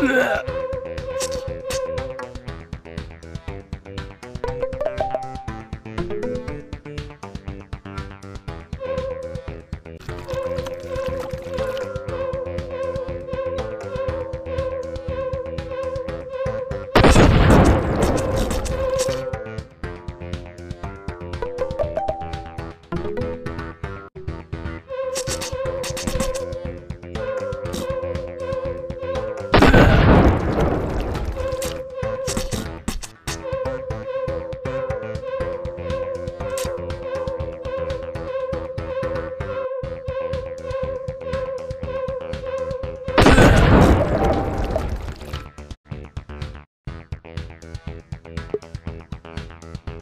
Ugh!